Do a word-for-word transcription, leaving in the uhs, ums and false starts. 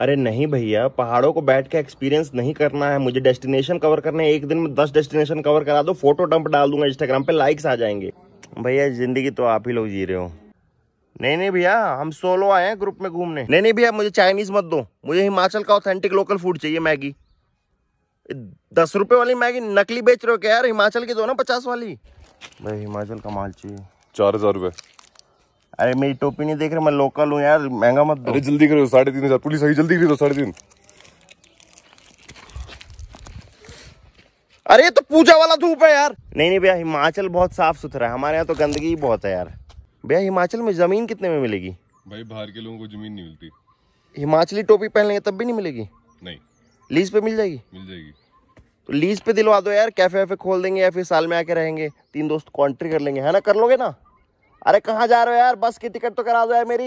अरे नहीं भैया, पहाड़ों को बैठ के एक्सपीरियंस नहीं करना है, मुझे डेस्टिनेशन कवर करने हैं। एक दिन में दस डेस्टिनेशन कवर करा दो, फोटो डंप डाल दूंगा इंस्टाग्राम पे, लाइक्स आ जाएंगे। भैया जिंदगी तो आप ही लोग जी रहे हो। नहीं नहीं भैया, हम सोलो आए हैं ग्रुप में घूमने। नहीं नहीं भैया, मुझे चाइनीज मत दो, मुझे हिमाचल का ऑथेंटिक लोकल फूड चाहिए। मैगी, दस रुपए वाली मैगी नकली बेच रहे हो क्या यार? हिमाचल की दो ना, पचास वाली। भाई हिमाचल का माल चाहिए। चार हजार रुपए। अरे मेरी टोपी नहीं देख रहे, मैं लोकल हूँ यार, महंगा मत दो। अरे जल्दी करो, साढ़े तीन हजार पुलिस आई, जल्दी करो साढ़े तीन। अरे तो पूजा वाला धूप है यार। नहीं नहीं भैया, हिमाचल बहुत साफ सुथरा है, हमारे यहाँ तो गंदगी ही बहुत है यार। भैया हिमाचल में जमीन कितने में मिलेगी? भाई बाहर के लोगों को जमीन नहीं मिलती। हिमाचली टोपी पहन लेंगे तब भी नहीं मिलेगी? नहीं, लीज पे मिल जाएगी। मिल जाएगी तो लीज पे दिलवा दो यार, कैफे वैफे खोल देंगे, या फिर साल में आके रहेंगे, तीन दोस्त कॉन्ट्री कर लेंगे, है ना? कर लोगे ना? अरे कहाँ जा रहे हो यार, बस की टिकट तो करा दो यार मेरी।